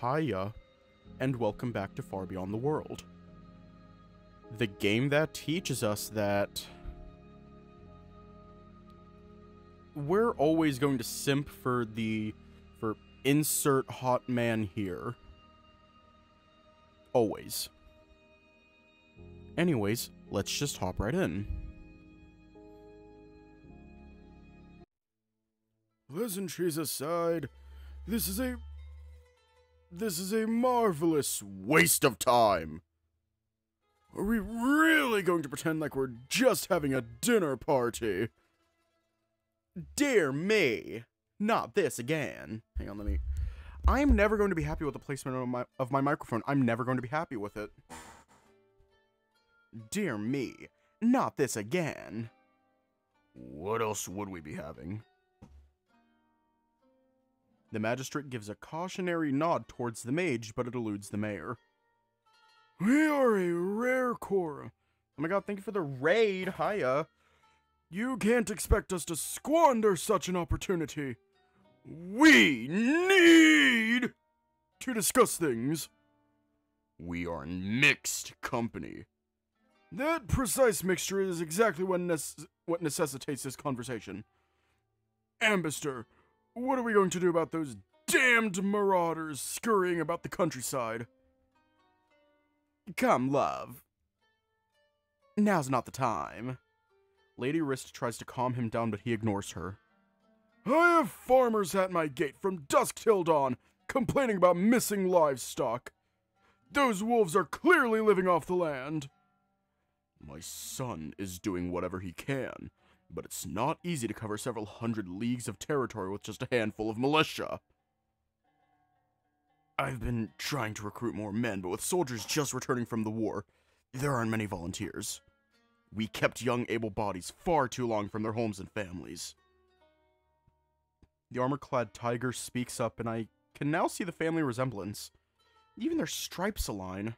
Hiya, and welcome back to Far Beyond the World. The game that teaches us that we're always going to simp for the insert hot man here. Always. Anyways, let's just hop right in. Pleasantries aside, this is a marvelous waste of time. Are we really going to pretend like we're just having a dinner party? Dear me, not this again. Hang on, I'm never going to be happy with the placement of my microphone. I'm never going to be happy with it. Dear me, not this again. What else would we be having? The Magistrate gives a cautionary nod towards the mage, but it eludes the mayor. We are a rare Korra. Oh my god, thank you for the raid, hiya. You can't expect us to squander such an opportunity. We need to discuss things. We are in mixed company. That precise mixture is exactly what necessitates this conversation. Ambister, what are we going to do about those damned marauders scurrying about the countryside? Come, love. Now's not the time. Lady Rist tries to calm him down, but he ignores her. I have farmers at my gate from dusk till dawn, complaining about missing livestock. Those wolves are clearly living off the land. My son is doing whatever he can, but it's not easy to cover several hundred leagues of territory with just a handful of militia. I've been trying to recruit more men, but with soldiers just returning from the war, there aren't many volunteers. We kept young, able bodies far too long from their homes and families. The armor-clad tiger speaks up, and I can now see the family resemblance. Even their stripes align.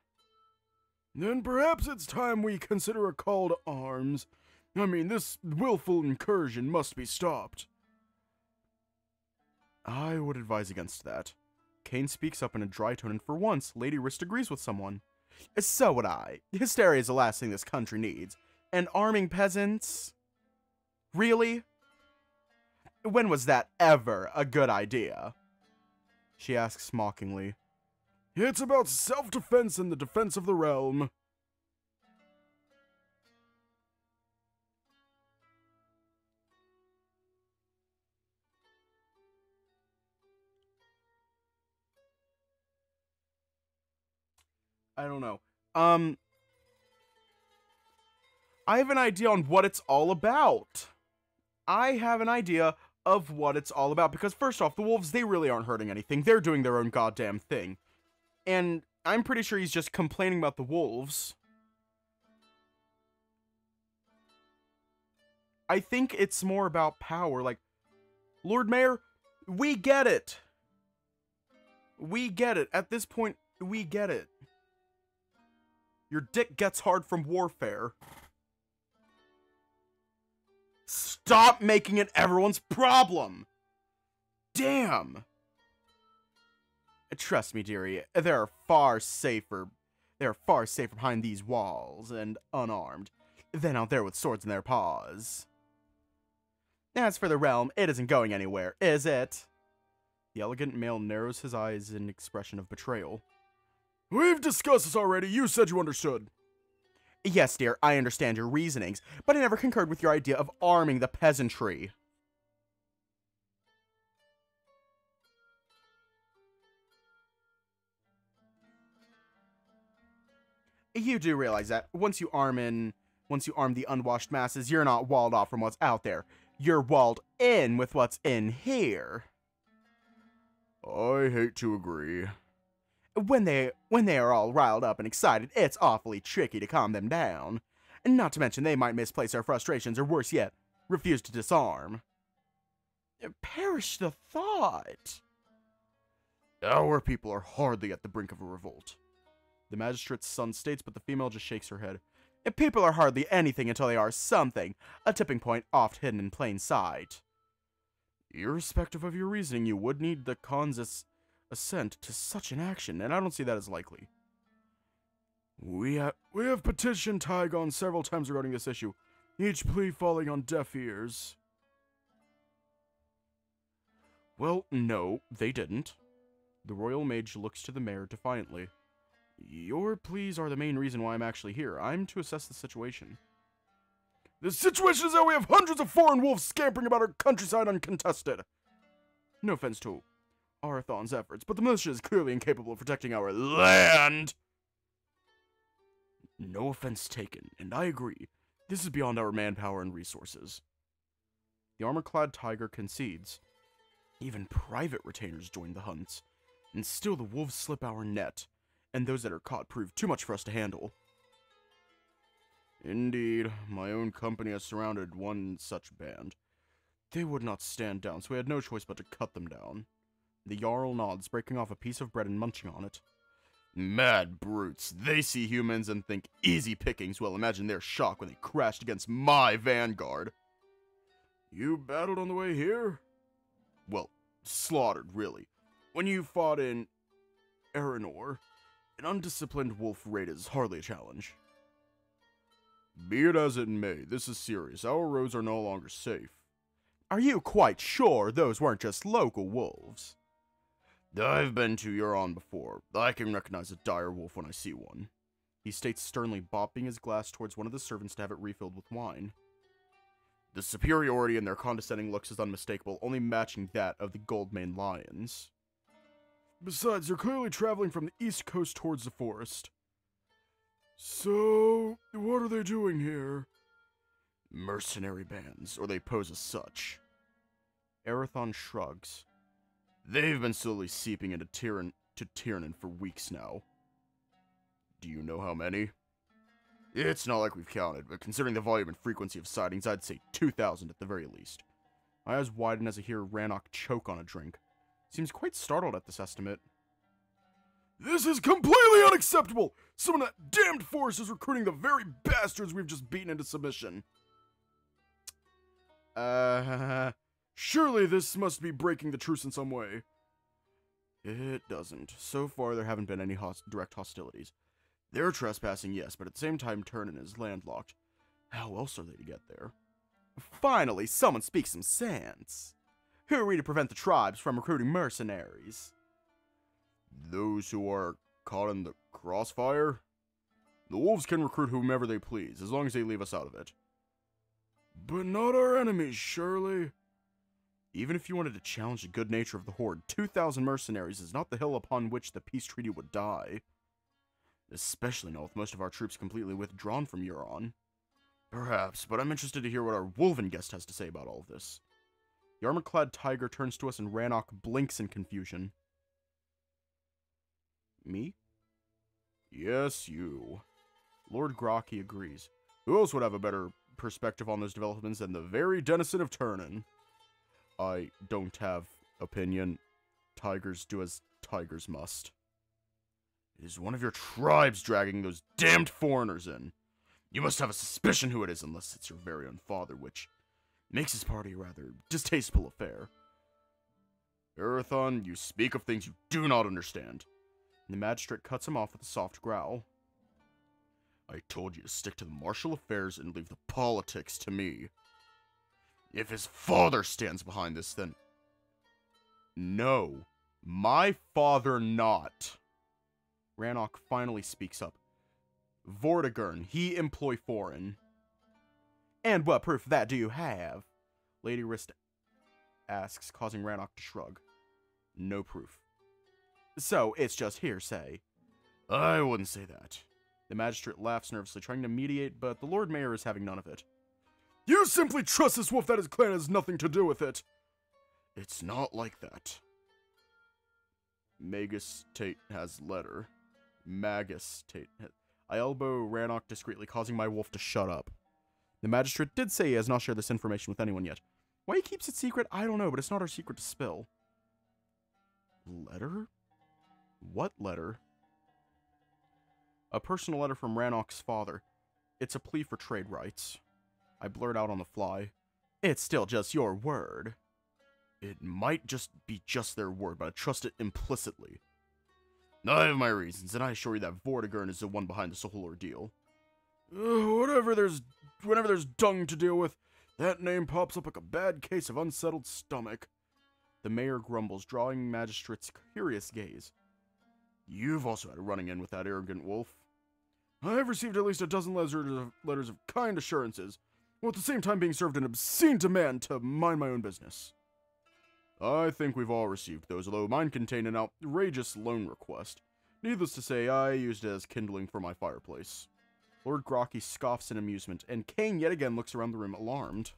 Then perhaps it's time we consider a call to arms. I mean, this willful incursion must be stopped. I would advise against that. Kane speaks up in a dry tone, and for once, Lady Rist agrees with someone. So would I. Hysteria is the last thing this country needs. And arming peasants? Really? When was that ever a good idea? She asks mockingly. It's about self-defense and the defense of the realm. I don't know. I have an idea on what it's all about. I have an idea of what it's all about. Because first off, the wolves, they really aren't hurting anything. They're doing their own goddamn thing. And I'm pretty sure he's just complaining about the wolves. I think it's more about power. Like, Lord Mayor, we get it. We get it. At this point, we get it. Your dick gets hard from warfare. Stop making it everyone's problem. Damn. Trust me, dearie, they are far safer behind these walls and unarmed than out there with swords in their paws. As for the realm, it isn't going anywhere, is it? The elegant male narrows his eyes in expression of betrayal. We've discussed this already. You said you understood. Yes, dear, I understand your reasonings, but I never concurred with your idea of arming the peasantry. You do realize that once you arm the unwashed masses, you're not walled off from what's out there. You're walled in with what's in here. I hate to agree. When they are all riled up and excited, it's awfully tricky to calm them down. And not to mention they might misplace their frustrations or worse yet, refuse to disarm. Perish the thought. Our people are hardly at the brink of a revolt. The magistrate's son states, but the female just shakes her head. People are hardly anything until they are something, a tipping point oft hidden in plain sight. Irrespective of your reasoning, you would need the assent to such an action, and I don't see that as likely. We have petitioned Tygon several times regarding this issue, each plea falling on deaf ears. Well, no, they didn't. The royal mage looks to the mayor defiantly. Your pleas are the main reason why I'm actually here. I'm to assess the situation. The situation is that we have hundreds of foreign wolves scampering about our countryside uncontested. No offense to Aerathon's efforts, but the militia is clearly incapable of protecting our land. No offense taken, and I agree. This is beyond our manpower and resources. The armor-clad tiger concedes. Even private retainers join the hunts, and still the wolves slip our net, and those that are caught prove too much for us to handle. Indeed, my own company has surrounded one such band. They would not stand down, so we had no choice but to cut them down. The Jarl nods, breaking off a piece of bread and munching on it. Mad brutes. They see humans and think easy pickings. Well, imagine their shock when they crashed against my vanguard. You battled on the way here? Well, slaughtered, really. When you fought in Aranor, an undisciplined wolf raid is hardly a challenge. Be it as it may, this is serious. Our roads are no longer safe. Are you quite sure those weren't just local wolves? I've been to Euron before. I can recognize a dire wolf when I see one. He states sternly, bopping his glass towards one of the servants to have it refilled with wine. The superiority in their condescending looks is unmistakable, only matching that of the Goldmane lions. Besides, they're clearly traveling from the east coast towards the forest. So, what are they doing here? Mercenary bands, or they pose as such. Aerathon shrugs. They've been slowly seeping into Tirannin for weeks now. Do you know how many? It's not like we've counted, but considering the volume and frequency of sightings, I'd say 2,000 at the very least. My eyes widen as I hear Rannoch choke on a drink. Seems quite startled at this estimate. This is completely unacceptable! Some of that damned force is recruiting the very bastards we've just beaten into submission. Surely this must be breaking the truce in some way. It doesn't. So far, there haven't been any direct hostilities. They're trespassing, yes, but at the same time, Tirannin is landlocked. How else are they to get there? Finally, someone speaks some sense. Who are we to prevent the tribes from recruiting mercenaries? Those who are caught in the crossfire? The wolves can recruit whomever they please, as long as they leave us out of it. But not our enemies, surely? Even if you wanted to challenge the good nature of the horde, 2,000 mercenaries is not the hill upon which the peace treaty would die. Especially now with most of our troops completely withdrawn from Euron. Perhaps, but I'm interested to hear what our wolven guest has to say about all of this. The armor-clad tiger turns to us and Rannoch blinks in confusion. Me? Yes, you. Lord Grokhi agrees. Who else would have a better perspective on those developments than the very denizen of Tirannin? I don't have opinion. Tigers do as tigers must. It is one of your tribes dragging those damned foreigners in. You must have a suspicion who it is, unless it's your very own father, which makes his party a rather distasteful affair. Aerathon, you speak of things you do not understand. And the magistrate cuts him off with a soft growl. I told you to stick to the martial affairs and leave the politics to me. If his father stands behind this, then... No. My father not. Rannoch finally speaks up. Vortigern, he employ foreign. And what proof of that do you have? Lady Rist asks, causing Rannoch to shrug. No proof. So, it's just hearsay. I wouldn't say that. The magistrate laughs nervously, trying to mediate, but the Lord Mayor is having none of it. You simply trust this wolf that his clan has nothing to do with it. It's not like that. Magistrate has letter. Magistrate. I elbow Rannoch discreetly, causing my wolf to shut up. The magistrate did say he has not shared this information with anyone yet. Why he keeps it secret, I don't know, but it's not our secret to spill. Letter? What letter? A personal letter from Rannoch's father. It's a plea for trade rights. I blurt out on the fly. It's still just your word. It might just be just their word, but I trust it implicitly. Now I have my reasons, and I assure you that Vortigern is the one behind this whole ordeal. Whenever there's dung to deal with, that name pops up like a bad case of unsettled stomach. The mayor grumbles, drawing Magistrate's curious gaze. You've also had a running-in with that arrogant wolf. I have received at least a dozen letters of kind assurances, while at the same time being served an obscene demand to mind my own business. I think we've all received those, although mine contained an outrageous loan request. Needless to say, I used it as kindling for my fireplace. Lord Grokhi scoffs in amusement, and Kane yet again looks around the room alarmed.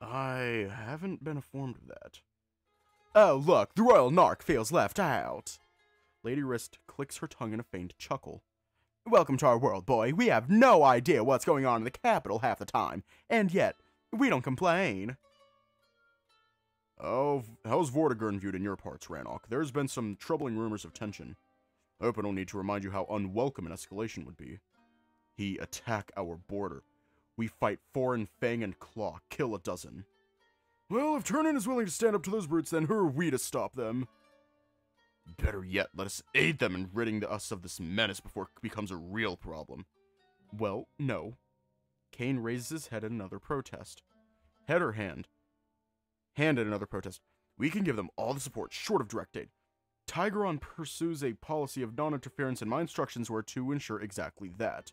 I haven't been informed of that. Oh, look, the royal narc feels left out. Lady Rist clicks her tongue in a faint chuckle. Welcome to our world, boy. We have no idea what's going on in the capital half the time, and yet, we don't complain. Oh, how's Vortigern viewed in your parts, Rannoch? There's been some troubling rumors of tension. I hope I don't need to remind you how unwelcome an escalation would be. He attack our border. We fight foreign fang and claw, kill a dozen. Well, if Tyrannin is willing to stand up to those brutes, then who are we to stop them? Better yet, let us aid them in ridding us of this menace before it becomes a real problem. Well, no. Kane raises his head in another protest. Head or hand? Hand in another protest. We can give them all the support, short of direct aid. Tigeron pursues a policy of non-interference, and my instructions were to ensure exactly that.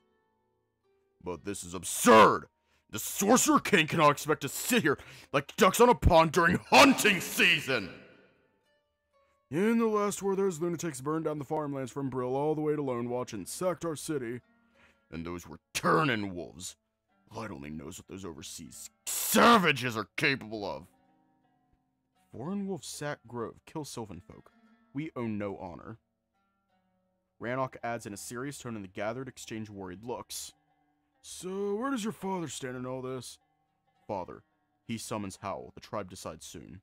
But this is absurd! The Sorcerer King cannot expect to sit here like ducks on a pond during hunting season! In the last war, those lunatics burned down the farmlands from Brill all the way to Lone Watch and sacked our city. And those were Tyrannin wolves. Light only knows what those overseas savages are capable of. Foreign wolves sack grove, kill sylvan folk. We owe no honor. Rannoch adds in a serious tone and the gathered exchange worried looks. So, where does your father stand in all this? Father. He summons Howl. The tribe decides soon.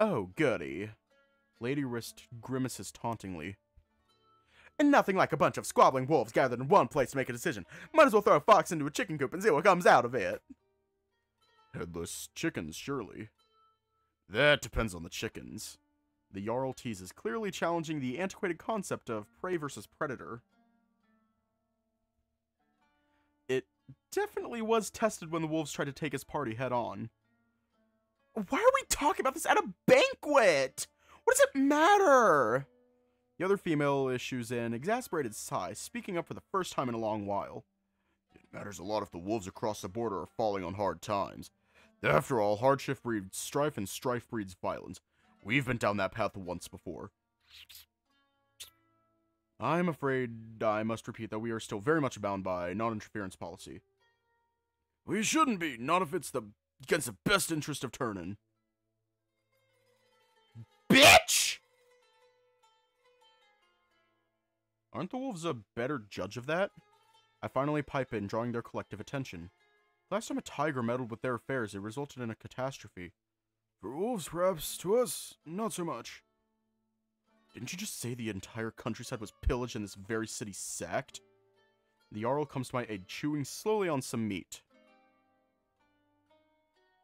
Oh, goody. Lady Rist grimaces tauntingly. And nothing like a bunch of squabbling wolves gathered in one place to make a decision. Might as well throw a fox into a chicken coop and see what comes out of it. Headless chickens, surely. That depends on the chickens. The Jarl teases, clearly challenging the antiquated concept of prey versus predator. Definitely was tested when the wolves tried to take his party head-on. Why are we talking about this at a banquet? What does it matter? The other female issues an exasperated sigh, speaking up for the first time in a long while. It matters a lot if the wolves across the border are falling on hard times. After all, hardship breeds strife and strife breeds violence. We've been down that path once before. I'm afraid I must repeat that we are still very much bound by non-interference policy. We shouldn't be, not if it's against the best interest of Tyrannin. Bitch! Aren't the wolves a better judge of that? I finally pipe in, drawing their collective attention. Last time a tiger meddled with their affairs, it resulted in a catastrophe. For wolves, perhaps, to us, not so much. Didn't you just say the entire countryside was pillaged and this very city sacked? The Jarl comes to my aid, chewing slowly on some meat.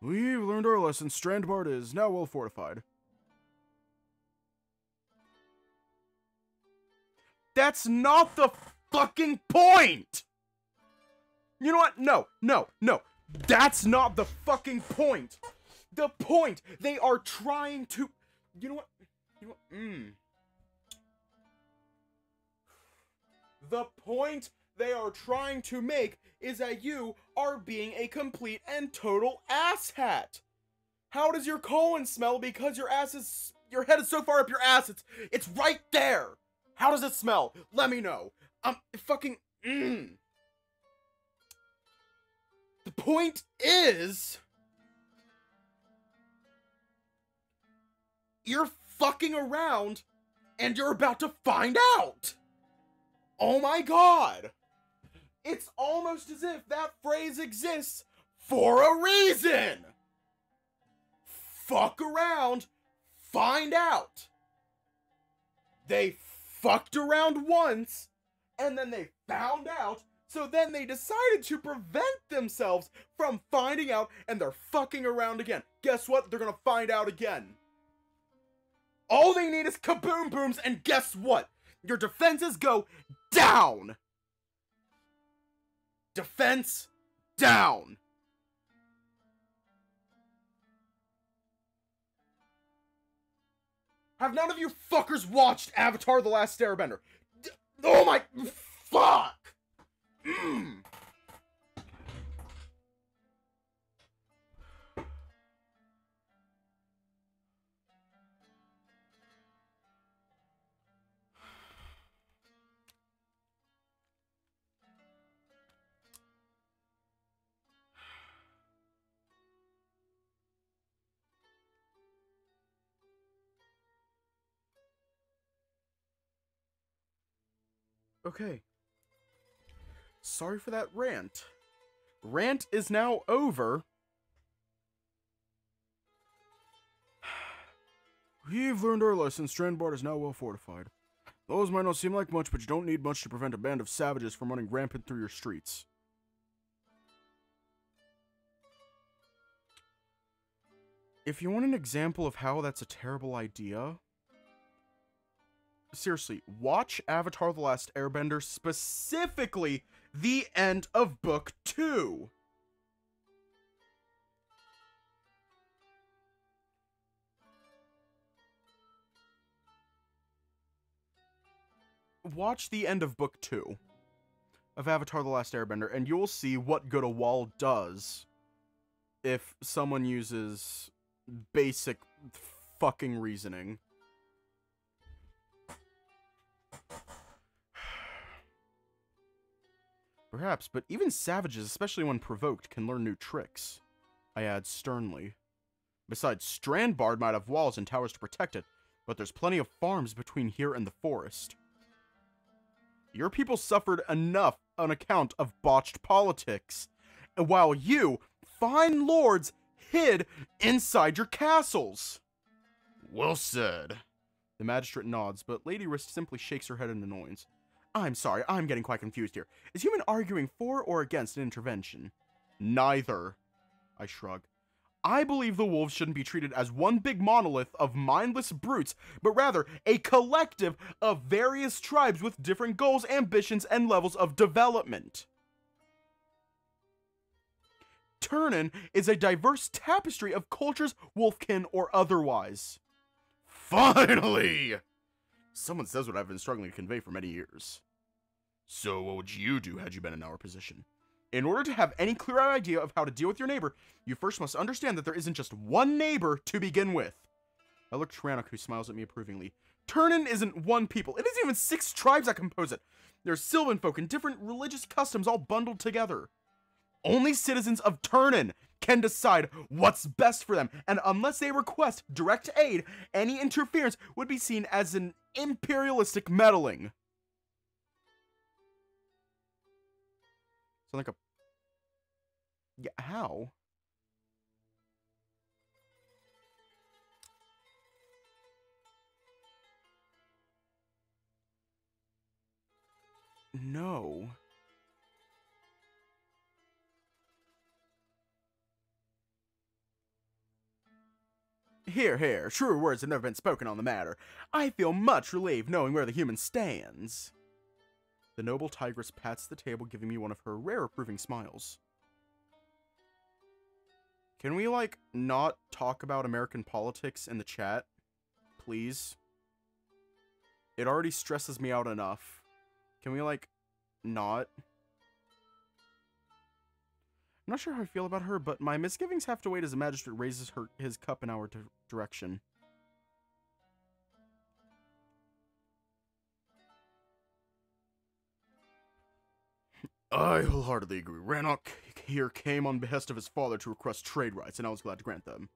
We've learned our lesson. Strandbard is now well fortified. That's not the fucking point! You know what? No. That's not the fucking point! The point! They are trying to... You know what? The point they are trying to make is that you are being a complete and total asshat. How does your colon smell because your head is so far up your ass, it's right there. How does it smell? Let me know. I'm fucking... The point is... You're fucking around, and you're about to find out! Oh my god! It's almost as if that phrase exists for a reason! Fuck around, find out! They fucked around once, and then they found out, so then they decided to prevent themselves from finding out, and they're fucking around again. Guess what? They're gonna find out again. All they need is kaboom booms, and guess what? Your defenses go down! Defense down! Have none of you fuckers watched Avatar: The Last Airbender? Oh my... Fuck! Okay. Sorry for that rant. Rant is now over. We've learned our lesson. Strandbard is now well fortified. Those might not seem like much, but you don't need much to prevent a band of savages from running rampant through your streets. If you want an example of how that's a terrible idea... Seriously, watch Avatar: The Last Airbender, specifically the end of Book 2. Watch the end of Book 2 of Avatar: The Last Airbender, and you'll see what good a wall does if someone uses basic fucking reasoning. Perhaps, but even savages, especially when provoked, can learn new tricks, I add sternly. Besides, Strandbard might have walls and towers to protect it, but there's plenty of farms between here and the forest. Your people suffered enough on account of botched politics, while you, fine lords, hid inside your castles. Well said. The magistrate nods, but Lady Rist simply shakes her head in annoyance. I'm sorry, I'm getting quite confused here. Is human arguing for or against an intervention? Neither, I shrug. I believe the wolves shouldn't be treated as one big monolith of mindless brutes, but rather a collective of various tribes with different goals, ambitions, and levels of development. Tyrannin is a diverse tapestry of cultures, wolfkin or otherwise. Finally! Someone says what I've been struggling to convey for many years. So what would you do had you been in our position? In order to have any clear idea of how to deal with your neighbor, you first must understand that there isn't just one neighbor to begin with. I look to Rannoch, who smiles at me approvingly. Tyrannin isn't one people. It isn't even 6 tribes that compose it. There's Sylvan folk and different religious customs all bundled together. Only citizens of Tyrannin can decide what's best for them, and unless they request direct aid, any interference would be seen as an imperialistic meddling. So like a... Yeah, how? No... Hear, hear, truer words have never been spoken on the matter. I feel much relieved knowing where the human stands. The noble tigress pats the table, giving me one of her rare approving smiles. Can we, like, not talk about American politics in the chat? Please? It already stresses me out enough. Can we, like, not? I'm not sure how I feel about her, but my misgivings have to wait as the magistrate raises his cup in our direction. I wholeheartedly agree. Rannoch here came on behest of his father to request trade rights, and I was glad to grant them.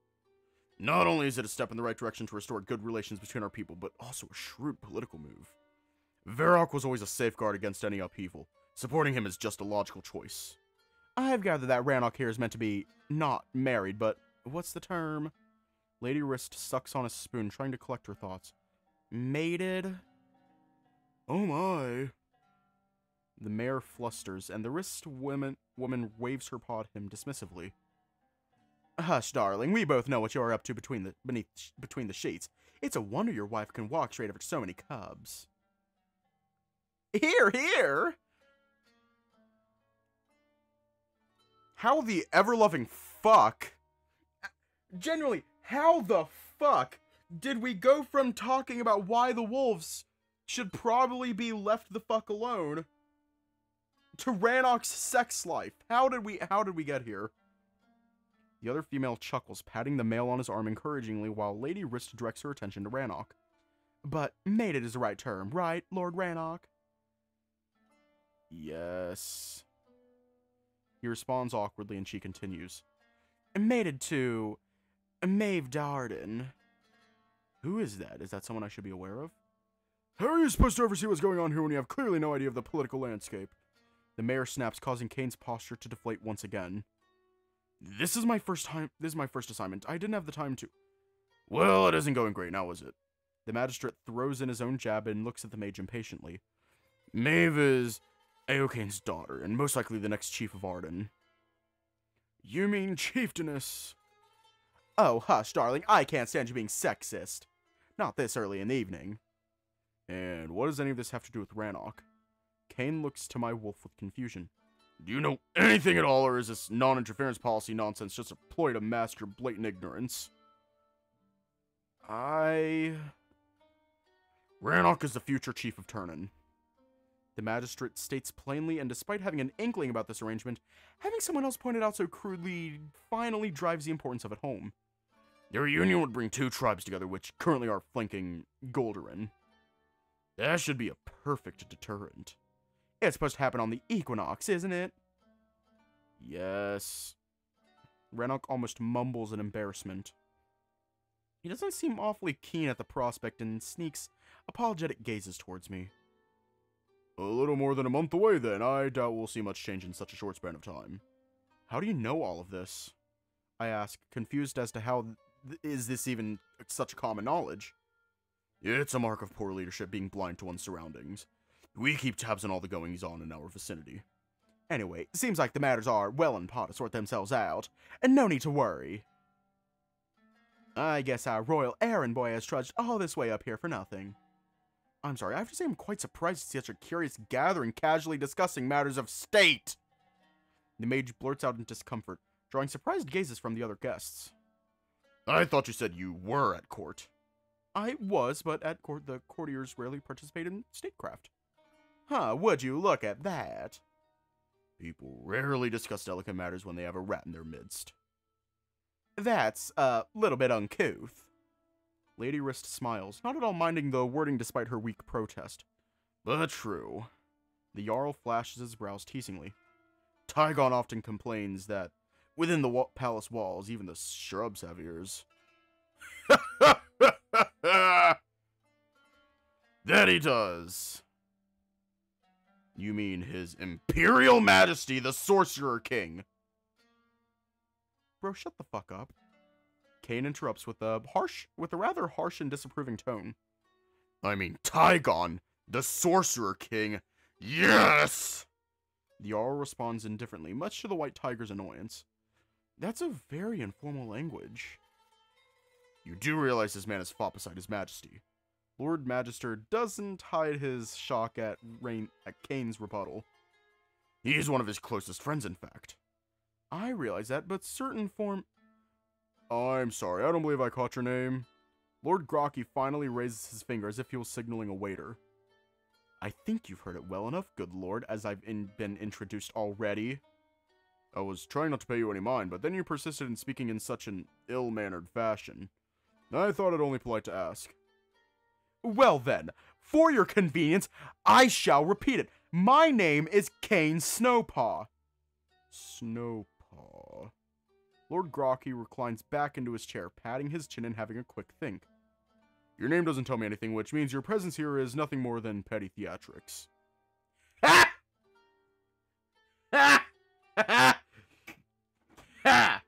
Not only is it a step in the right direction to restore good relations between our people, but also a shrewd political move. Varrock was always a safeguard against any upheaval. Supporting him is just a logical choice. I've gathered that Rannoch here is meant to be not married, but what's the term? Lady Rist sucks on a spoon, trying to collect her thoughts. Mated? Oh my. The mayor flusters, and the Rist woman waves her paw at him dismissively. Hush, darling. We both know what you are up to between the sheets. It's a wonder your wife can walk straight over so many cubs. Hear, hear! How the ever-loving fuck... Generally, how the fuck did we go from talking about why the wolves should probably be left the fuck alone to Rannoch's sex life? How did we get here? The other female chuckles, patting the male on his arm encouragingly while Lady Rist directs her attention to Rannoch. But mated is the right term, right, Lord Rannoch? Yes. He responds awkwardly and she continues. Mated to Maeve Darden. Who is that? Is that someone I should be aware of? How are you supposed to oversee what's going on here when you have clearly no idea of the political landscape? The mayor snaps, causing Kane's posture to deflate once again. This is my first assignment. I didn't have the time to... Well, it isn't going great now, is it? The magistrate throws in his own jab and looks at the mage impatiently. Maeve is Aokane's daughter, and most likely the next chief of Arden. You mean chieftainess? Oh, hush, darling. I can't stand you being sexist. Not this early in the evening. And what does any of this have to do with Rannoch? Kane looks to my wolf with confusion. Do you know anything at all, or is this non-interference policy nonsense just a ploy to mask your blatant ignorance? Rannoch is the future chief of Tyrannin. The magistrate states plainly, and despite having an inkling about this arrangement, having someone else point it out so crudely finally drives the importance of it home. Their union would bring two tribes together, which currently are flanking Golderin. That should be a perfect deterrent. It's supposed to happen on the equinox, isn't it? Yes. Rannoch almost mumbles in embarrassment. He doesn't seem awfully keen at the prospect and sneaks apologetic gazes towards me. A little more than a month away, then. I doubt we'll see much change in such a short span of time. How do you know all of this? I ask, confused as to how is this even such common knowledge. It's a mark of poor leadership being blind to one's surroundings. We keep tabs on all the goings-on in our vicinity. Anyway, seems like the matters are well in pot to sort themselves out, and no need to worry. I guess our royal errand boy has trudged all this way up here for nothing. I'm sorry, I have to say I'm quite surprised to see such a curious gathering casually discussing matters of state! The mage blurts out in discomfort, drawing surprised gazes from the other guests. I thought you said you were at court. I was, but at court the courtiers rarely participate in statecraft. Huh, would you look at that? People rarely discuss delicate matters when they have a rat in their midst. That's a little bit uncouth. Lady Rist smiles, not at all minding the wording despite her weak protest. But true. The Jarl flashes his brows teasingly. Tygon often complains that, within the palace walls, even the shrubs have ears. That he does! You mean His Imperial Majesty, the Sorcerer King? Bro, shut the fuck up. Kane interrupts with a rather harsh and disapproving tone. I mean, Tygon, the Sorcerer King. Yes! The Jarl responds indifferently, much to the White Tiger's annoyance. That's a very informal language. You do realize this man has fought beside His Majesty. Lord Magister doesn't hide his shock at Kane's rebuttal. He is one of his closest friends, in fact. I realize that, but certain form... I'm sorry, I don't believe I caught your name. Lord Grokhi finally raises his finger as if he was signaling a waiter. I think you've heard it well enough, good lord, as I've been introduced already. I was trying not to pay you any mind, but then you persisted in speaking in such an ill-mannered fashion. I thought it only polite to ask. Well then, for your convenience, I shall repeat it. My name is Kane Snowpaw. Snowpaw. Lord Grokhi reclines back into his chair, patting his chin and having a quick think. Your name doesn't tell me anything, which means your presence here is nothing more than petty theatrics. Ah! Ha! Ha!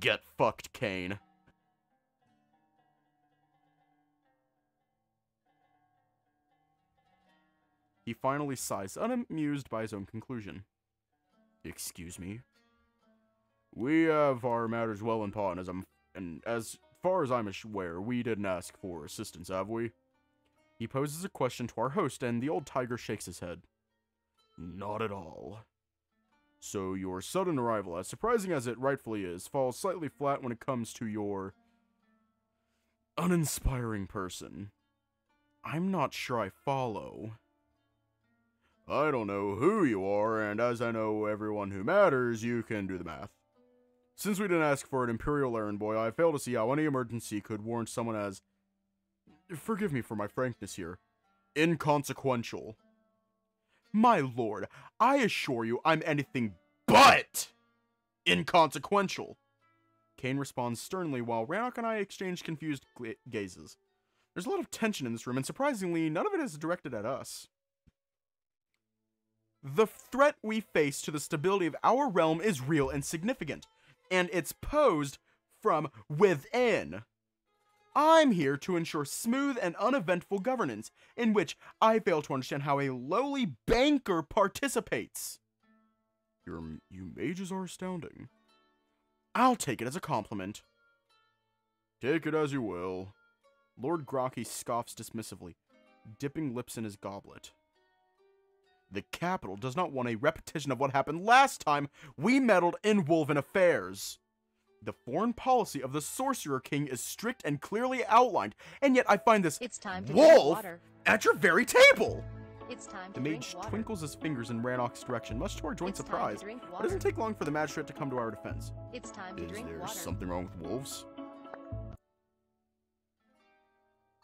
Get fucked, Kane. He finally sighs, unamused by his own conclusion. Excuse me? We have our matters well in paw, and as far as I'm aware, we didn't ask for assistance, have we? He poses a question to our host, and the old tiger shakes his head. Not at all. So your sudden arrival, as surprising as it rightfully is, falls slightly flat when it comes to your uninspiring person. I'm not sure I follow. I don't know who you are, and as I know everyone who matters, you can do the math. Since we didn't ask for an Imperial errand boy, I fail to see how any emergency could warrant someone as, forgive me for my frankness here, inconsequential. My lord, I assure you I'm anything but inconsequential. Kane responds sternly while Rannoch and I exchange confused gazes. There's a lot of tension in this room, and surprisingly, none of it is directed at us. The threat we face to the stability of our realm is real and significant, and it's posed from within. I'm here to ensure smooth and uneventful governance, in which I fail to understand how a lowly banker participates. You mages are astounding. I'll take it as a compliment. Take it as you will. Lord Grokhi scoffs dismissively, dipping lips in his goblet. The capital does not want a repetition of what happened last time we meddled in Wolven affairs. The foreign policy of the Sorcerer King is strict and clearly outlined, and yet I find this wolf at your very table! It's time to the mage twinkles his fingers in Rannoch's direction, much to our joint surprise. It doesn't take long for the magistrate to come to our defense. It's time to Is there something wrong with wolves?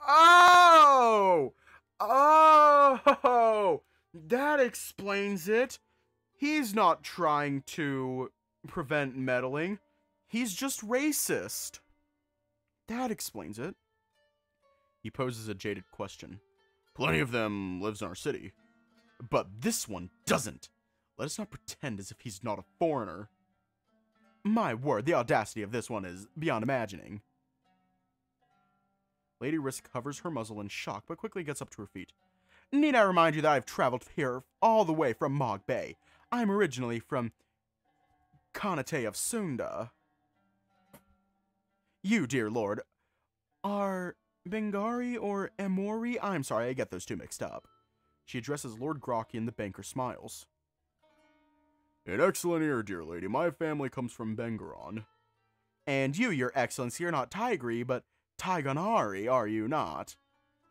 Oh! Oh! That explains it. He's not trying to prevent meddling. He's just racist. That explains it. He poses a jaded question. Plenty of them lives in our city, but this one doesn't. Let us not pretend as if he's not a foreigner. My word, the audacity of this one is beyond imagining. Lady Rist covers her muzzle in shock, but quickly gets up to her feet. Need I remind you that I've traveled here all the way from Mog Bay. I'm originally from Kanate of Sunda. You, dear lord, are Bengaron or Amori? I'm sorry, I get those two mixed up. She addresses Lord Grokhi and the banker smiles. An excellent ear, dear lady. My family comes from Bengaron. And you, your excellency, are not Tigri, but Tygonari, are you not?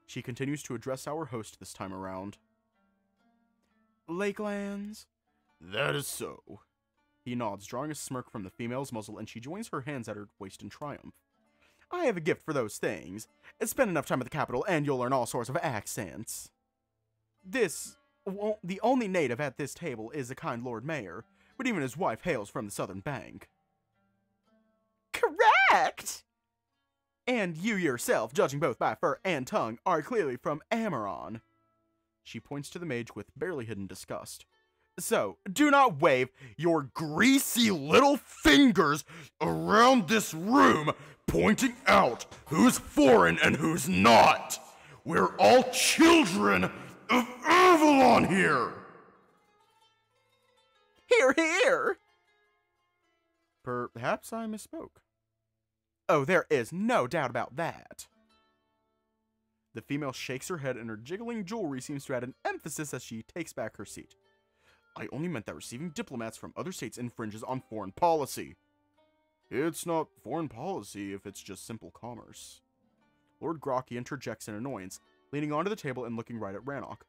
She continues to address our host this time around. Lakelands? That is so. He nods, drawing a smirk from the female's muzzle, and she joins her hands at her waist in triumph. I have a gift for those things. Spend enough time at the capital, and you'll learn all sorts of accents. The only native at this table is the kind Lord Mayor, but even his wife hails from the southern bank. Correct! And you yourself, judging both by fur and tongue, are clearly from Amaron. She points to the mage with barely hidden disgust. So, do not wave your greasy little fingers around this room, pointing out who's foreign and who's not. We're all children of Avalon here. Hear, hear. Perhaps I misspoke. Oh, there is no doubt about that. The female shakes her head, and her jiggling jewelry seems to add an emphasis as she takes back her seat. I only meant that receiving diplomats from other states infringes on foreign policy. It's not foreign policy if it's just simple commerce. Lord Grokhi interjects in annoyance, leaning onto the table and looking right at Rannoch.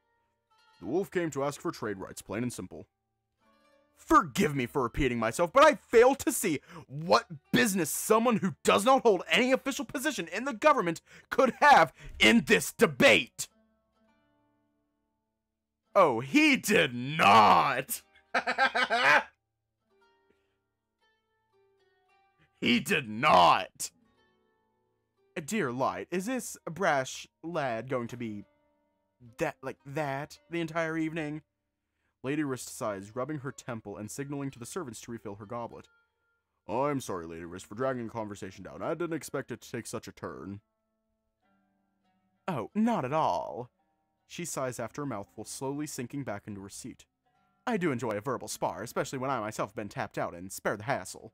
The wolf came to ask for trade rights, plain and simple. Forgive me for repeating myself, but I fail to see what business someone who does not hold any official position in the government could have in this debate. Oh, he did not. He did not. Dear Light, is this brash lad going to be like that the entire evening? Lady Rist sighs, rubbing her temple and signaling to the servants to refill her goblet. I'm sorry, Lady Rist, for dragging the conversation down. I didn't expect it to take such a turn. Oh, not at all. She sighs after a mouthful, slowly sinking back into her seat. I do enjoy a verbal spar, especially when I myself have been tapped out and spare the hassle.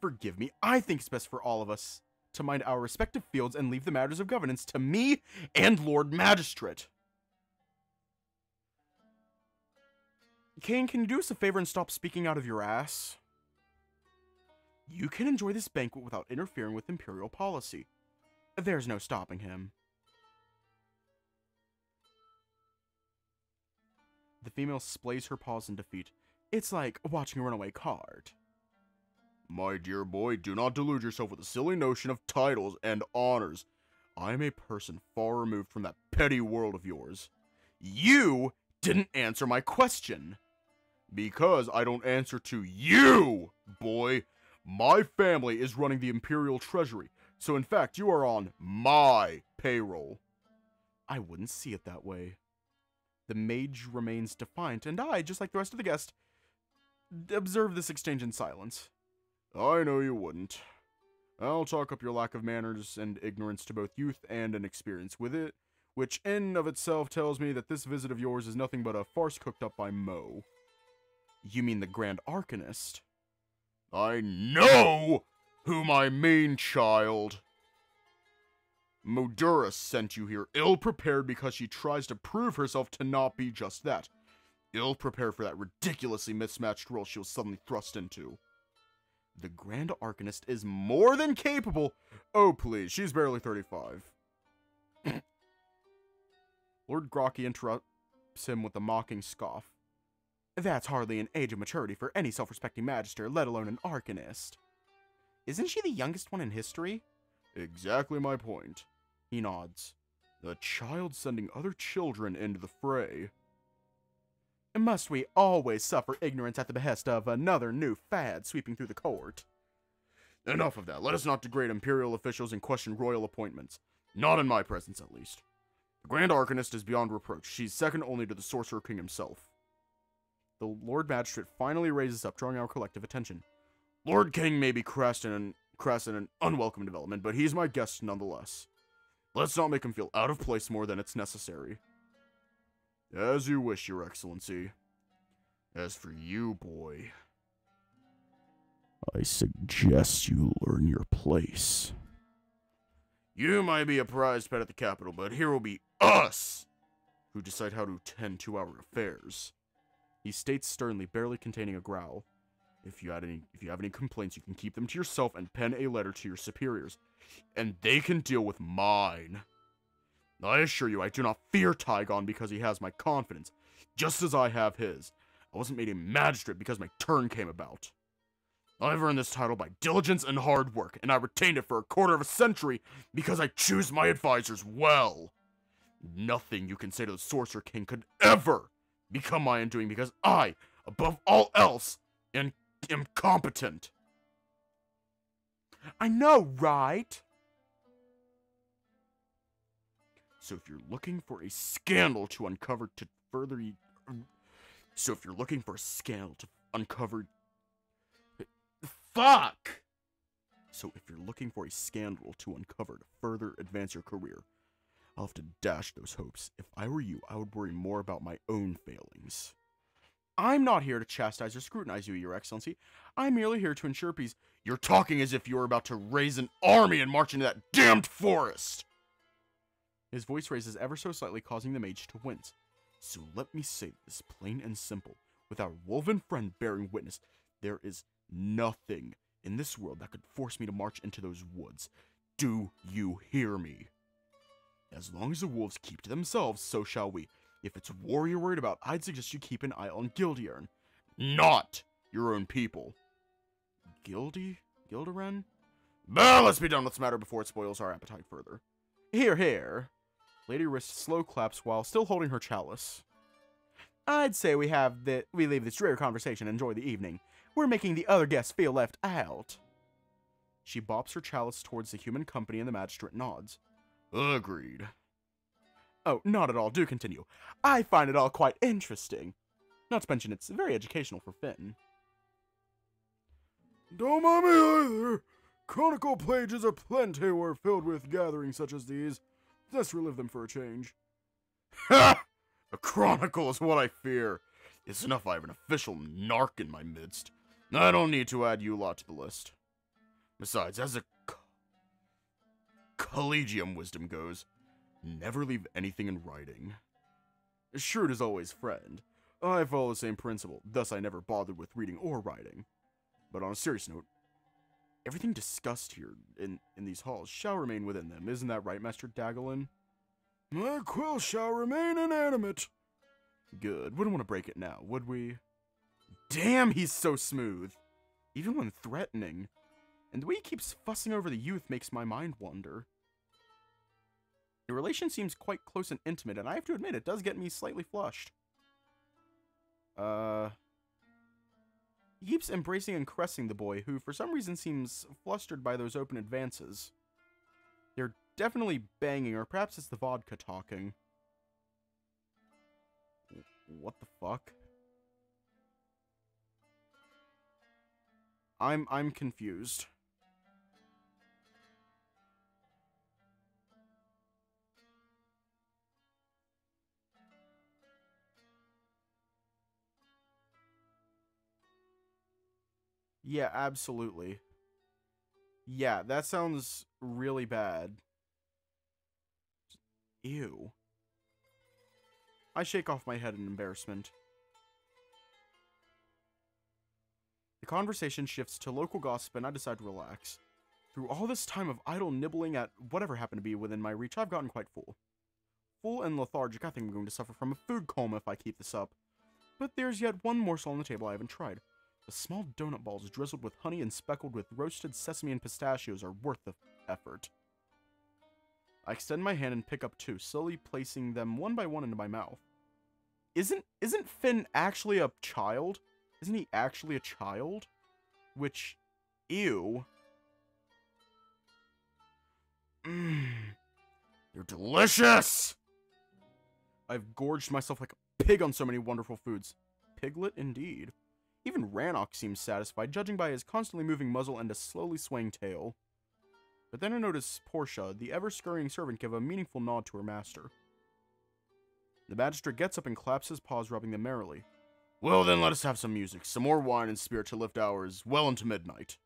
Forgive me, I think it's best for all of us to mind our respective fields and leave the matters of governance to me and Lord Magistrate. Kane, can you do us a favor and stop speaking out of your ass? You can enjoy this banquet without interfering with imperial policy. There's no stopping him. The female splays her paws in defeat. It's like watching a runaway cart. My dear boy, do not delude yourself with the silly notion of titles and honors. I am a person far removed from that petty world of yours. You didn't answer my question. Because I don't answer to you, boy. My family is running the imperial treasury, so in fact, you are on my payroll. I wouldn't see it that way. The mage remains defiant, and I, just like the rest of the guests, observe this exchange in silence. I know you wouldn't. I'll chalk up your lack of manners and ignorance to both youth and inexperience with it, which in of itself tells me that this visit of yours is nothing but a farce cooked up by Mo. You mean the Grand Arcanist? I know whom I mean, child! Modura sent you here, ill-prepared because she tries to prove herself to not be just that. Ill-prepared for that ridiculously mismatched role she was suddenly thrust into. The Grand Arcanist is more than capable. Oh, please, she's barely 35. Lord Grokhi interrupts him with a mocking scoff. That's hardly an age of maturity for any self-respecting magister, let alone an Arcanist. Isn't she the youngest one in history? Exactly my point. He nods. The child sending other children into the fray. Must we always suffer ignorance at the behest of another new fad sweeping through the court? Enough of that. Let us not degrade imperial officials and question royal appointments. Not in my presence, at least. The Grand Arcanist is beyond reproach. She's second only to the Sorcerer King himself. The Lord Magistrate finally raises up, drawing our collective attention. Lord King may be crass in an unwelcome development, but he's my guest nonetheless. Let's not make him feel out of place more than it's necessary. As you wish, Your Excellency. As for you, boy, I suggest you learn your place. You might be a prize pet at the capital, but here will be us who decide how to tend to our affairs. He states sternly, barely containing a growl. If you have any complaints, you can keep them to yourself and pen a letter to your superiors, and they can deal with mine. I assure you, I do not fear Tygon because he has my confidence, just as I have his. I wasn't made a magistrate because my turn came about. I've earned this title by diligence and hard work, and I retained it for a quarter of a century because I choose my advisors well. Nothing you can say to the Sorcerer King could ever become my undoing because I, above all else, am competent. I know, right? So if you're looking for a scandal to uncover... Fuck! So if you're looking for a scandal to uncover to further advance your career, I'll have to dash those hopes. If I were you, I would worry more about my own failings. I'm not here to chastise or scrutinize you, Your Excellency. I'm merely here to ensure peace. You're talking as if you're about to raise an army and march into that damned forest! His voice raises ever so slightly, causing the mage to wince. So let me say this plain and simple, with our woven friend bearing witness, there is nothing in this world that could force me to march into those woods. Do you hear me? As long as the wolves keep to themselves, so shall we. If it's a war you're worried about, I'd suggest you keep an eye on Gildiarn, not your own people. Gildiran? Bah, let's be done with this matter before it spoils our appetite further. Here, here. Lady Rist slow claps while still holding her chalice. I'd say we leave this rare conversation and enjoy the evening. We're making the other guests feel left out. She bops her chalice towards the human company and the magistrate nods. Agreed. Oh, not at all. Do continue. I find it all quite interesting. Not to mention, it's very educational for Finn. Don't mind me either. Chronicle pages aplenty were filled with gatherings such as these. Let's relive them for a change. Ha! A chronicle is what I fear. It's enough I have an official narc in my midst. I don't need to add you lot to the list. Besides, as a collegium wisdom goes, never leave anything in writing. Shrewd is always friend. I follow the same principle, thus I never bothered with reading or writing. But on a serious note, everything discussed here in these halls shall remain within them. Isn't that right, Master Dagolin? My quill shall remain inanimate. Good. Wouldn't want to break it now, would we? Damn, he's so smooth. Even when threatening. And the way he keeps fussing over the youth makes my mind wander. The relation seems quite close and intimate, and I have to admit it does get me slightly flushed. He keeps embracing and caressing the boy, who for some reason seems flustered by those open advances. They're definitely banging, or perhaps it's the vodka talking. What the fuck? I'm confused. Yeah, absolutely. Yeah, that sounds really bad. Ew. I shake off my head in embarrassment. The conversation shifts to local gossip, and I decide to relax. Through all this time of idle nibbling at whatever happened to be within my reach, I've gotten quite full. Full and lethargic, I think I'm going to suffer from a food coma if I keep this up. But there's yet one morsel on the table I haven't tried. The small donut balls drizzled with honey and speckled with roasted sesame and pistachios are worth the effort. I extend my hand and pick up two, slowly placing them one by one into my mouth. Isn't Finn actually a child? Isn't he actually a child? Which, ew. Mmm. They're delicious! I've gorged myself like a pig on so many wonderful foods. Piglet indeed. Even Rannoch seems satisfied, judging by his constantly moving muzzle and a slowly swaying tail. But then I notice Portia, the ever-scurrying servant, give a meaningful nod to her master. The magistrate gets up and claps his paws, rubbing them merrily. Well then, let us have some music, some more wine and spirit to lift ours well into midnight.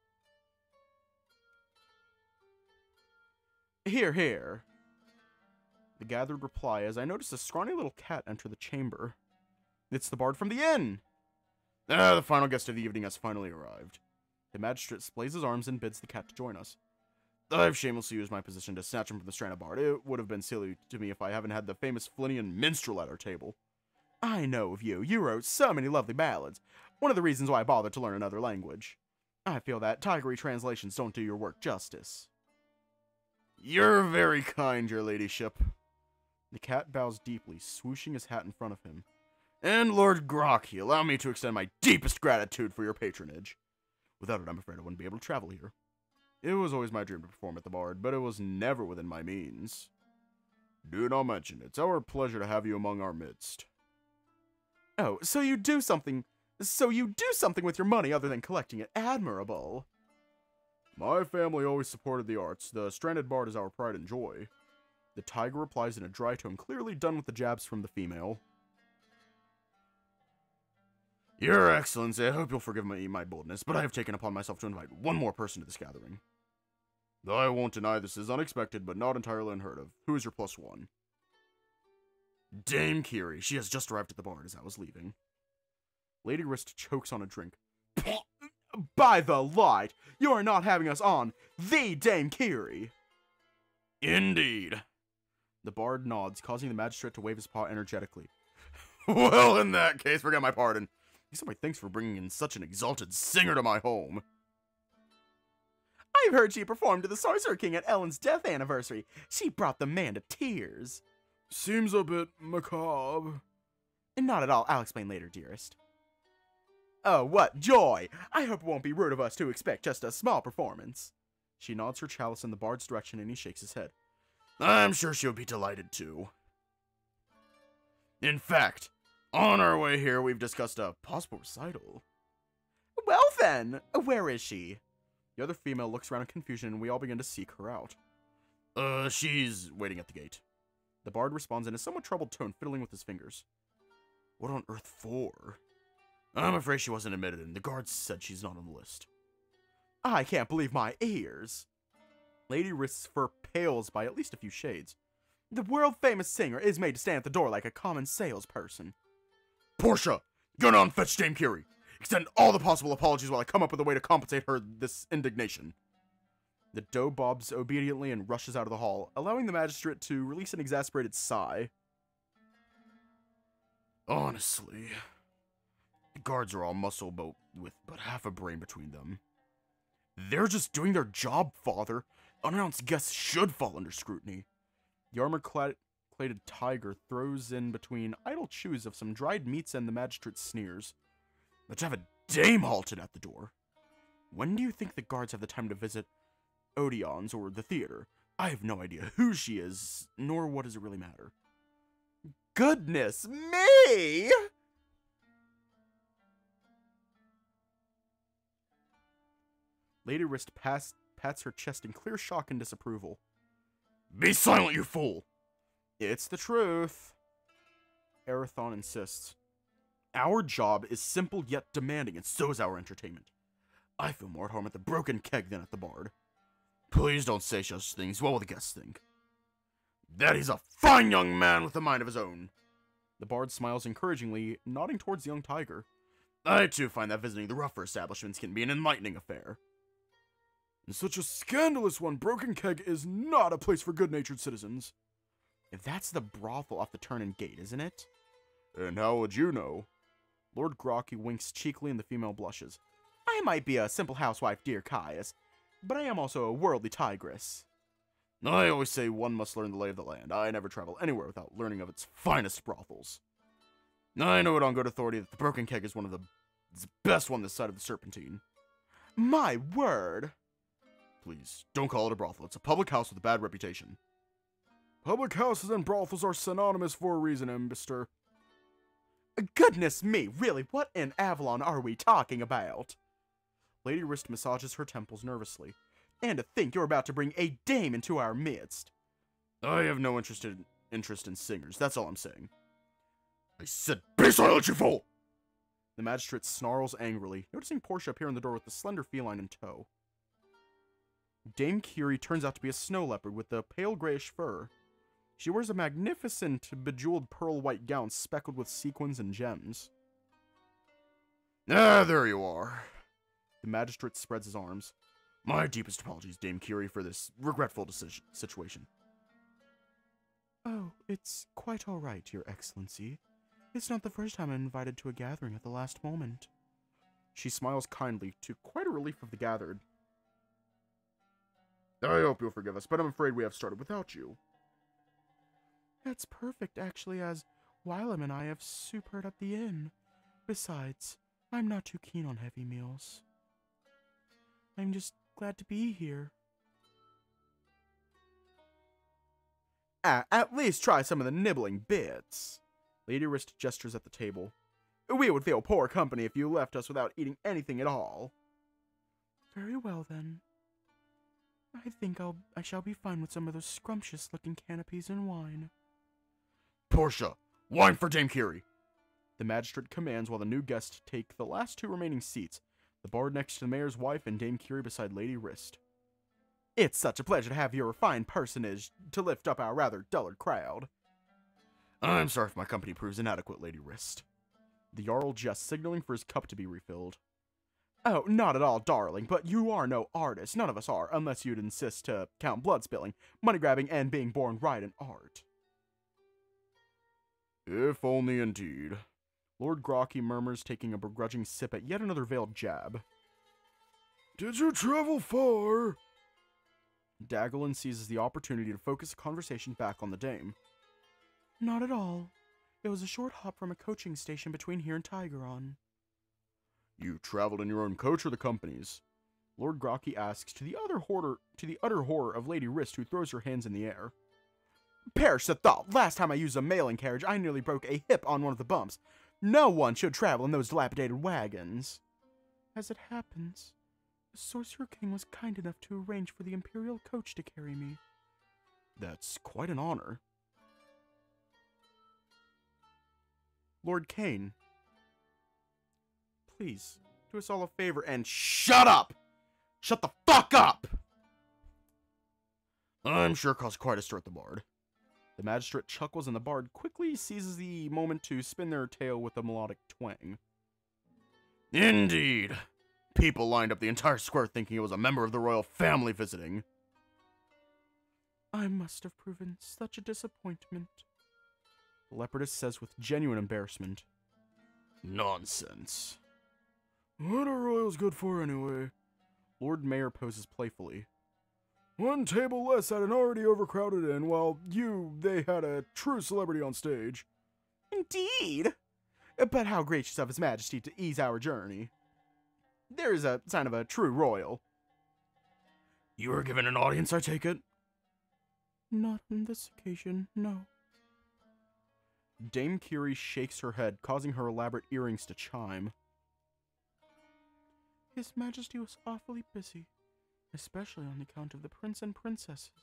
Hear, hear. The gathered reply as I notice a scrawny little cat enter the chamber. It's the bard from the inn! Ah, the final guest of the evening has finally arrived. The magistrate splays his arms and bids the cat to join us. I've shamelessly used my position to snatch him from the Strandbard. It would have been silly to me if I haven't had the famous Flinian minstrel at our table. I know of you. You wrote so many lovely ballads. One of the reasons why I bothered to learn another language. I feel that Tigery translations don't do your work justice. You're very kind, your ladyship. The cat bows deeply, swooshing his hat in front of him. And Lord Grokhi, allow me to extend my deepest gratitude for your patronage. Without it, I'm afraid I wouldn't be able to travel here. It was always my dream to perform at the Bard, but it was never within my means. Do not mention it. It's our pleasure to have you among our midst. Oh, so you do something with your money other than collecting it. Admirable. My family always supported the arts. The Stranded Bard is our pride and joy. The tiger replies in a dry tone, clearly done with the jabs from the female. Your Excellency, I hope you'll forgive my boldness, but I have taken upon myself to invite one more person to this gathering. I won't deny this is unexpected, but not entirely unheard of. Who is your plus one? Dame Kiri. She has just arrived at the Bard as I was leaving. Lady Rist chokes on a drink. By the light, you are not having us on the Dame Kiri. Indeed. The Bard nods, causing the magistrate to wave his paw energetically. Well, in that case, forget my pardon. He's my thanks for bringing in such an exalted singer to my home. I've heard she performed to the Sorcerer King at Ellen's death anniversary. She brought the man to tears. Seems a bit macabre. And not at all. I'll explain later, dearest. Oh, what joy! I hope it won't be rude of us to expect just a small performance. She nods her chalice in the bard's direction and he shakes his head. I'm sure she'll be delighted too. In fact, on our way here, we've discussed a possible recital. Well then, where is she? The other female looks around in confusion and we all begin to seek her out. She's waiting at the gate. The bard responds in a somewhat troubled tone, fiddling with his fingers. What on earth for? I'm afraid she wasn't admitted and the guards said she's not on the list. I can't believe my ears. Lady Rist's fur pales by at least a few shades. The world-famous singer is made to stand at the door like a common salesperson. Portia, go down and fetch Dame Kiri. Extend all the possible apologies while I come up with a way to compensate her this indignation. The doe bobs obediently and rushes out of the hall, allowing the magistrate to release an exasperated sigh. Honestly, the guards are all muscle but with but half a brain between them. They're just doing their job, father. Unannounced guests should fall under scrutiny. The armor-plated tiger throws in between idle chews of some dried meats and the magistrate sneers. Let's have a dame halted at the door. When do you think the guards have the time to visit Odeon's or the theater? I have no idea who she is, nor what does it really matter. Goodness me! Lady Rist pats her chest in clear shock and disapproval. Be silent, you fool! It's the truth. Aerathon insists. Our job is simple yet demanding, and so is our entertainment. I feel more at home at the Broken Keg than at the Bard. Please don't say such things. What will the guests think? That is a fine young man with a mind of his own. The Bard smiles encouragingly, nodding towards the young tiger. I too find that visiting the rougher establishments can be an enlightening affair. In such a scandalous one, Broken Keg is not a place for good-natured citizens. That's the brothel off the turn and gate, isn't it? And how would you know? Lord Grokhi winks cheekily and the female blushes. I might be a simple housewife, dear Caius, but I am also a worldly tigress. I always say one must learn the lay of the land. I never travel anywhere without learning of its finest brothels. I know it on good authority that the Broken Keg is one of the best one this side of the Serpentine. My word! Please, don't call it a brothel. It's a public house with a bad reputation. Public houses and brothels are synonymous for a reason, Embister. Goodness me, really, what in Avalon are we talking about? Lady Rist massages her temples nervously. And to think you're about to bring a dame into our midst. I have no interest in singers, that's all I'm saying. I said, be silent, you fool! The magistrate snarls angrily, noticing Portia appear in the door with the slender feline in tow. Dame Kiri turns out to be a snow leopard with a pale grayish fur. She wears a magnificent, bejeweled pearl-white gown speckled with sequins and gems. Ah, there you are. The magistrate spreads his arms. My deepest apologies, Dame Kiri, for this regretful situation. Oh, it's quite all right, Your Excellency. It's not the first time I'm invited to a gathering at the last moment. She smiles kindly, to quite a relief of the gathered. I hope you'll forgive us, but I'm afraid we have started without you. That's perfect, actually, as Wylam and I have supered up the inn. Besides, I'm not too keen on heavy meals. I'm just glad to be here. At least try some of the nibbling bits. Lady Rist gestures at the table. We would feel poor company if you left us without eating anything at all. Very well, then. I think I shall be fine with some of those scrumptious-looking canopies and wine. Portia, wine for Dame Kiri! The magistrate commands while the new guests take the last two remaining seats, the bard next to the mayor's wife and Dame Kiri beside Lady Rist. It's such a pleasure to have your refined personage to lift up our rather dullard crowd. I'm sorry if my company proves inadequate, Lady Rist. The Jarl jests, signaling for his cup to be refilled. Oh, not at all, darling, but you are no artist. None of us are, unless you'd insist to count blood spilling, money grabbing, and being born right in art. If only indeed. Lord Grokhi murmurs, taking a begrudging sip at yet another veiled jab. Did you travel far? Dagolin seizes the opportunity to focus the conversation back on the dame. Not at all. It was a short hop from a coaching station between here and Tigeron. You traveled in your own coach or the company's? Lord Grokhi asks, to the utter horror of Lady Rist, who throws her hands in the air. Perish the thought! Last time I used a mailing carriage, I nearly broke a hip on one of the bumps. No one should travel in those dilapidated wagons. As it happens, the Sorcerer King was kind enough to arrange for the Imperial coach to carry me. That's quite an honor. Lord Kane, please, do us all a favor and shut up! Shut the fuck up! I'm sure caused quite a stir at the Bard. The Magistrate chuckles and the Bard quickly seizes the moment to spin their tail with a melodic twang. Indeed! People lined up the entire square thinking it was a member of the royal family visiting. I must have proven such a disappointment. The Leopardess says with genuine embarrassment. Nonsense. What are royals good for, anyway? Lord Mayor poses playfully. One table less at an already overcrowded inn, while they had a true celebrity on stage. Indeed! But how gracious of His Majesty to ease our journey. There is a sign of a true royal. You were given an audience, I take it? Not on this occasion, no. Dame Kiri shakes her head, causing her elaborate earrings to chime. His Majesty was awfully busy, especially on account of the prince and princesses.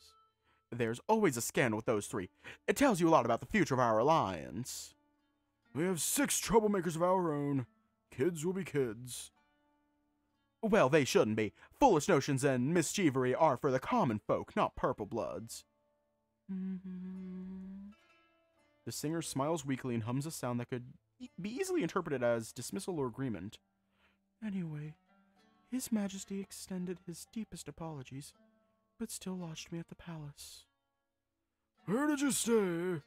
There's always a scandal with those three. It tells you a lot about the future of our alliance. We have 6 troublemakers of our own. Kids will be kids. Well, they shouldn't be. Foolish notions and mischievery are for the common folk, not purple bloods. Mm-hmm. The singer smiles weakly and hums a sound that could be easily interpreted as dismissal or agreement. Anyway, His Majesty extended his deepest apologies, but still lodged me at the palace. Where did you stay?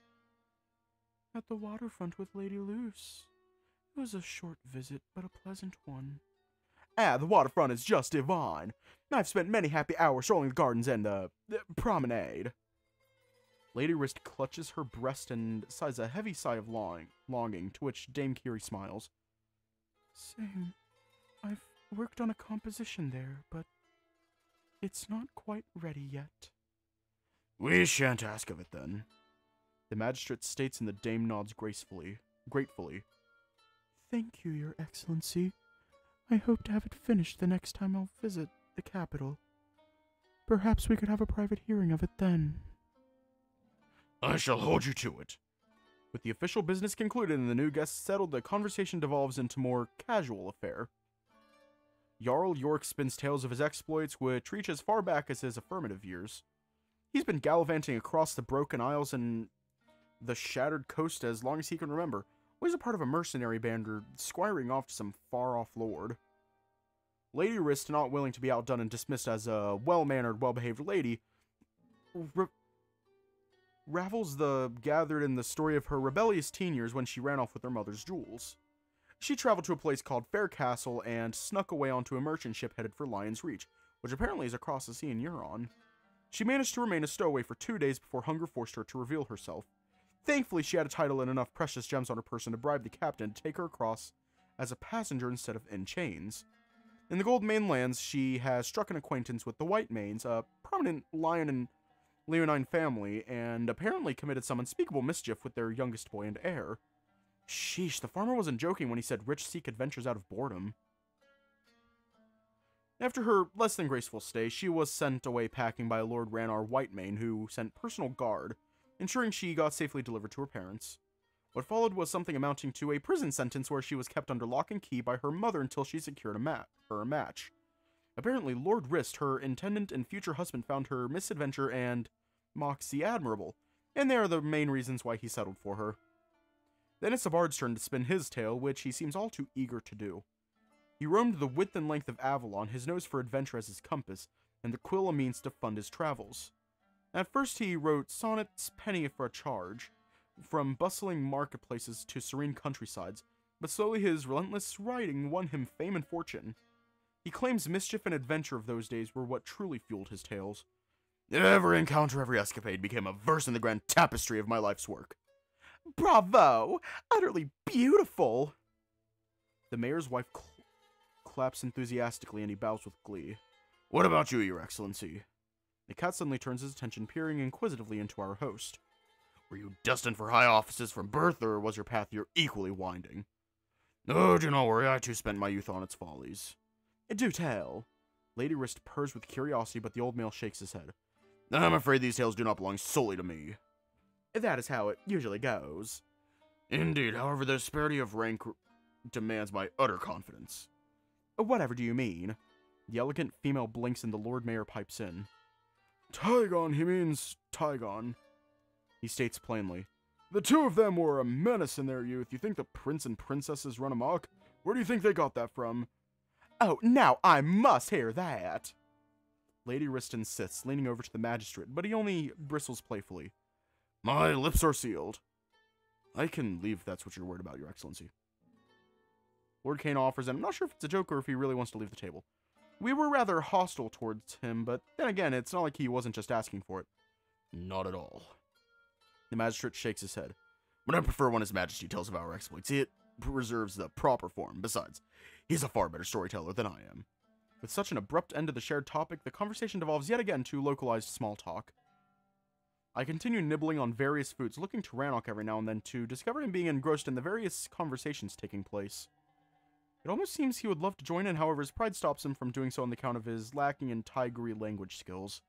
At the waterfront with Lady Luce. It was a short visit, but a pleasant one. Ah, the waterfront is just divine. I've spent many happy hours strolling the gardens and the promenade. Lady Rist clutches her breast and sighs a heavy sigh of longing, to which Dame Kiri smiles. Same. I've worked on a composition there, but it's not quite ready yet. We shan't ask of it, then. The Magistrate states, and the Dame nods gratefully. Thank you, Your Excellency. I hope to have it finished the next time I'll visit the capital. Perhaps we could have a private hearing of it then. I shall hold you to it. With the official business concluded and the new guests settled, the conversation devolves into more casual affair. Jarl York spins tales of his exploits, which reach as far back as his affirmative years. He's been gallivanting across the Broken Isles and the Shattered Coast as long as he can remember. Always a part of a mercenary band or squiring off to some far-off lord. Lady Rist, not willing to be outdone and dismissed as a well-mannered, well-behaved lady, ravels the gathered in the story of her rebellious teen years when she ran off with her mother's jewels. She traveled to a place called Faircastle and snuck away onto a merchant ship headed for Lion's Reach, which apparently is across the sea in Euron. She managed to remain a stowaway for 2 days before hunger forced her to reveal herself. Thankfully, she had a title and enough precious gems on her person to bribe the captain to take her across as a passenger instead of in chains. In the Gold Mainlands, she has struck an acquaintance with the White Manes, a prominent lion and leonine family, and apparently committed some unspeakable mischief with their youngest boy and heir. Sheesh, the farmer wasn't joking when he said rich seek adventures out of boredom. After her less-than-graceful stay, she was sent away packing by Lord Rannoch Whitemane, who sent personal guard, ensuring she got safely delivered to her parents. What followed was something amounting to a prison sentence where she was kept under lock and key by her mother until she secured her a match. Apparently, Lord Rist, her intendant and future husband, found her misadventure and moxie admirable, and they are the main reasons why he settled for her. Then it's the Bard's turn to spin his tale, which he seems all too eager to do. He roamed the width and length of Avalon, his nose for adventure as his compass, and the quill a means to fund his travels. At first he wrote sonnets, penny for a charge, from bustling marketplaces to serene countrysides, but slowly his relentless riding won him fame and fortune. He claims mischief and adventure of those days were what truly fueled his tales. Every encounter, every escapade became a verse in the grand tapestry of my life's work. Bravo! Utterly beautiful! The mayor's wife claps enthusiastically, and he bows with glee. What about you, Your Excellency? The cat suddenly turns his attention, peering inquisitively into our host. Were you destined for high offices from birth, or was your path here equally winding? Oh, do not worry, I too spent my youth on its follies. Do tell. Lady Rist purrs with curiosity, but the old male shakes his head. I'm afraid these tales do not belong solely to me. That is how it usually goes. Indeed, however, the disparity of rank demands my utter confidence. Whatever do you mean? The elegant female blinks and the Lord Mayor pipes in. Tygon, he means Tygon. He states plainly. The two of them were a menace in their youth. You think the prince and princesses run amok? Where do you think they got that from? Oh, now I must hear that! Lady Rist insists, leaning over to the magistrate, but he only bristles playfully. My lips are sealed. I can leave if that's what you're worried about, Your Excellency. Lord Kane offers, and I'm not sure if it's a joke or if he really wants to leave the table. We were rather hostile towards him, but then again, it's not like he wasn't just asking for it. Not at all. The magistrate shakes his head. But I prefer when His Majesty tells of our exploits. It preserves the proper form. Besides, he's a far better storyteller than I am. With such an abrupt end to the shared topic, the conversation devolves yet again to localized small talk. I continue nibbling on various foods, looking to Rannoch every now and then to discover him being engrossed in the various conversations taking place. It almost seems he would love to join in, however, his pride stops him from doing so on account of his lacking in Tigri language skills.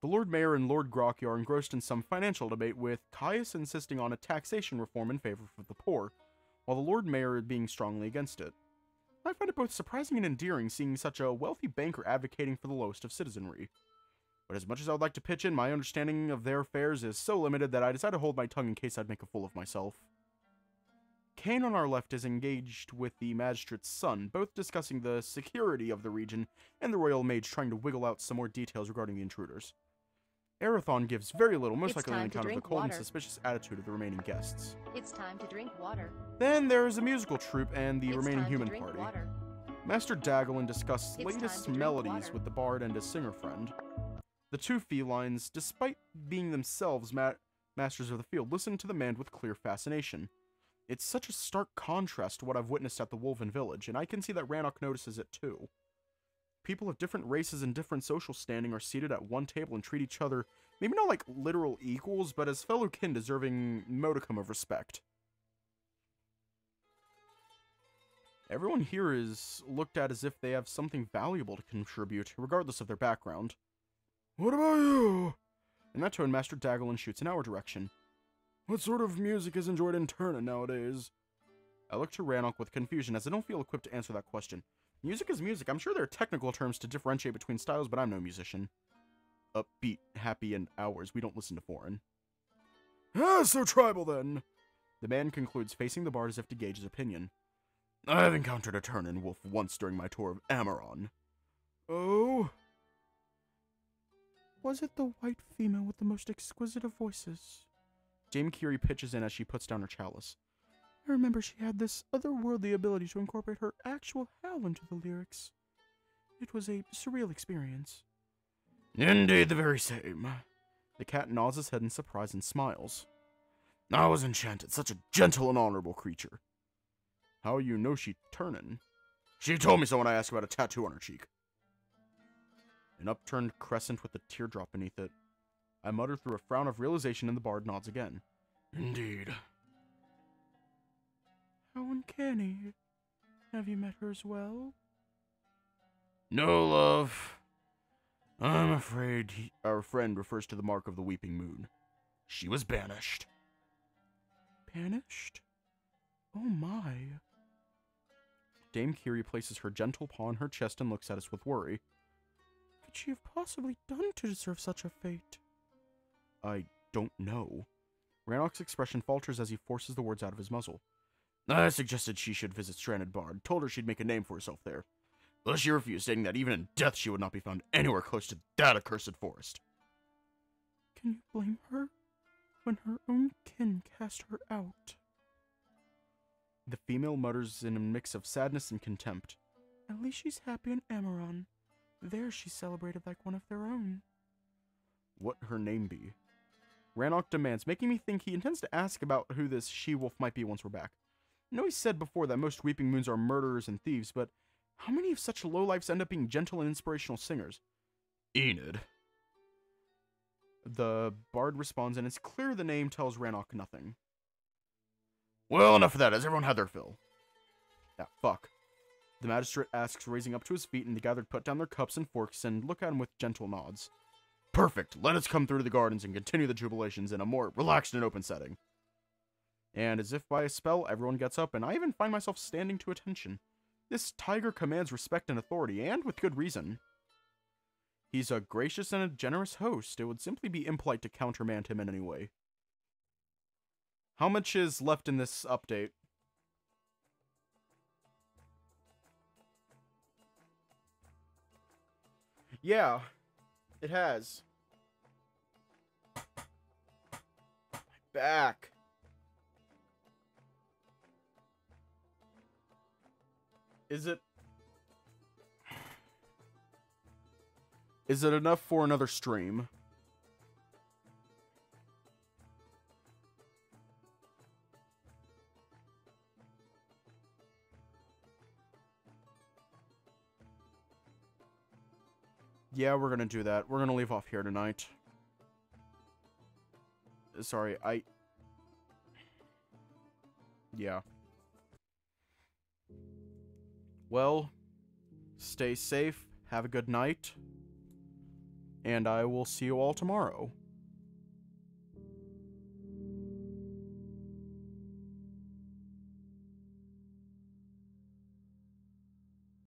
The Lord Mayor and Lord Grokhi are engrossed in some financial debate, with Caius insisting on a taxation reform in favor of the poor, while the Lord Mayor is being strongly against it. I find it both surprising and endearing seeing such a wealthy banker advocating for the lowest of citizenry. But as much as I would like to pitch in, my understanding of their affairs is so limited that I decide to hold my tongue in case I'd make a fool of myself. Kane on our left is engaged with the magistrate's son, both discussing the security of the region and the royal mage trying to wiggle out some more details regarding the intruders. Aerathon gives very little, most likely on account of the cold and suspicious attitude of the remaining guests. It's time to drink water. Then there is a musical troupe and the remaining human party. Master Dagolin discusses latest melodies with the bard and his singer friend. The two felines, despite being themselves masters of the field, listen to the man with clear fascination. It's such a stark contrast to what I've witnessed at the Wolven Village, and I can see that Rannoch notices it too. People of different races and different social standing are seated at one table and treat each other, maybe not like literal equals, but as fellow kin deserving modicum of respect. Everyone here is looked at as if they have something valuable to contribute, regardless of their background. What about you? In that tone, Master Dagolin shoots in our direction. What sort of music is enjoyed in Turna nowadays? I look to Rannoch with confusion as I don't feel equipped to answer that question. Music is music. I'm sure there are technical terms to differentiate between styles, but I'm no musician. Upbeat, happy, and ours. We don't listen to foreign. Ah, so tribal then! The man concludes, facing the bard as if to gauge his opinion. I have encountered a Turnan wolf once during my tour of Amaron. Oh? Was it the white female with the most exquisite of voices? Dame Kiri pitches in as she puts down her chalice. I remember she had this otherworldly ability to incorporate her actual howl into the lyrics. It was a surreal experience. Indeed, the very same. The cat nods his head in surprise and smiles. I was enchanted, such a gentle and honorable creature. How you know she turnin'? She told me so when I asked about a tattoo on her cheek. An upturned crescent with a teardrop beneath it. I mutter through a frown of realization, and the bard nods again. Indeed. How uncanny. Have you met her as well? No, love. I'm afraid our friend refers to the mark of the Weeping Moon. She was banished. Banished? Oh my. Dame Kiri places her gentle paw on her chest and looks at us with worry. What could she have possibly done to deserve such a fate? I don't know. Rannoch's expression falters as he forces the words out of his muzzle. I suggested she should visit Strandbard, told her she'd make a name for herself there. But she refused, stating that even in death she would not be found anywhere close to that accursed forest. Can you blame her? when her own kin cast her out. The female mutters in a mix of sadness and contempt. At least she's happy in Amaron. There she's celebrated like one of their own. What her name be? Rannoch demands, making me think he intends to ask about who this she-wolf might be once we're back. I know he said before that most Weeping Moons are murderers and thieves, but how many of such lowlifes end up being gentle and inspirational singers? Enid. The bard responds, and it's clear the name tells Rannoch nothing. Well, enough of that. Has everyone had their fill? Ah, fuck. The magistrate asks, raising up to his feet, and the gathered put down their cups and forks and look at him with gentle nods. Perfect. Let us come through to the gardens and continue the jubilations in a more relaxed and open setting. And as if by a spell, everyone gets up, and I even find myself standing to attention. This tiger commands respect and authority, and with good reason. He's a gracious and a generous host. It would simply be impolite to countermand him in any way. How much is left in this update? Yeah, it has. My back. Is it enough for another stream? Yeah, we're gonna do that. We're gonna leave off here tonight. Sorry, yeah. Well, stay safe, have a good night, and I will see you all tomorrow.